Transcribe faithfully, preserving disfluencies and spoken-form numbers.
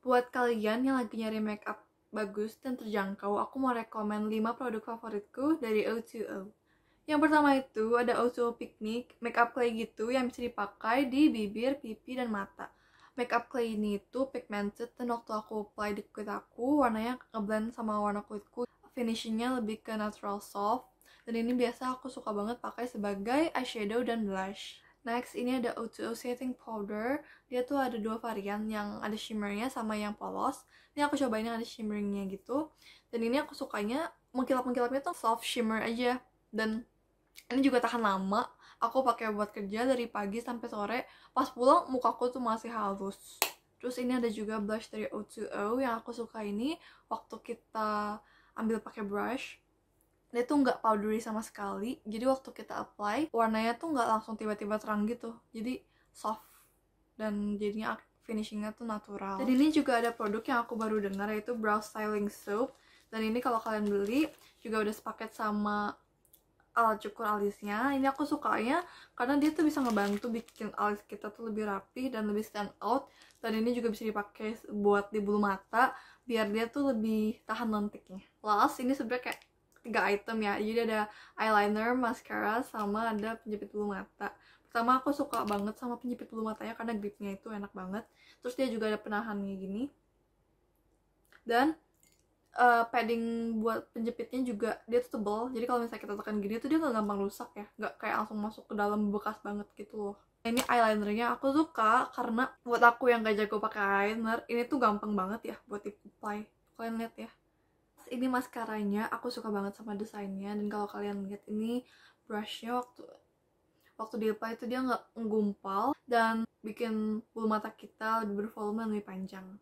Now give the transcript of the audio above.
Buat kalian yang lagi nyari makeup bagus dan terjangkau, aku mau rekomen lima produk favoritku dari O dua O. Yang pertama itu ada O dua O Picnic, makeup clay gitu yang bisa dipakai di bibir, pipi, dan mata. Makeup clay ini itu pigmented, dan waktu aku apply di kulit aku, warnanya ngeblend sama warna kulitku. Finishingnya lebih ke natural soft, dan ini biasa aku suka banget pakai sebagai eyeshadow dan blush. Next, ini ada O dua O Setting Powder. Dia tuh ada dua varian, yang ada shimmernya sama yang polos. Ini aku cobain yang ada shimmeringnya gitu. Dan ini aku sukanya, mengkilap-mengkilapnya tuh soft shimmer aja. Dan ini juga tahan lama. Aku pakai buat kerja dari pagi sampai sore. Pas pulang, mukaku tuh masih halus. Terus ini ada juga blush dari O dua O yang aku suka ini. Waktu kita ambil pakai brush, dia tuh nggak powdery sama sekali, jadi waktu kita apply, warnanya tuh nggak langsung tiba-tiba terang gitu, jadi soft, dan jadinya finishingnya tuh natural. Dan ini juga ada produk yang aku baru dengar, yaitu Brow Styling Soap, dan ini kalau kalian beli, juga udah sepaket sama alat cukur alisnya. Ini aku sukanya, karena dia tuh bisa ngebantu bikin alis kita tuh lebih rapi, dan lebih stand out, dan ini juga bisa dipakai buat di bulu mata, biar dia tuh lebih tahan lentiknya. Last, ini sebenernya kayak tiga item ya, jadi ada eyeliner, mascara, sama ada penjepit bulu mata. Pertama, aku suka banget sama penjepit bulu matanya karena gripnya itu enak banget. Terus dia juga ada penahannya gini, dan uh, padding buat penjepitnya juga dia tuh tebal, jadi kalau misalnya kita tekan gini tuh dia nggak gampang rusak ya, nggak kayak langsung masuk ke dalam bekas banget gitu loh. Ini eyelinernya aku suka karena buat aku yang gak jago pakai eyeliner, ini tuh gampang banget ya buat di-apply. Kalian lihat ya, ini mascaranya aku suka banget sama desainnya, dan kalau kalian lihat ini brushnya waktu waktu di apply itu dia nggak menggumpal dan bikin bulu mata kita lebih bervolume, lebih panjang.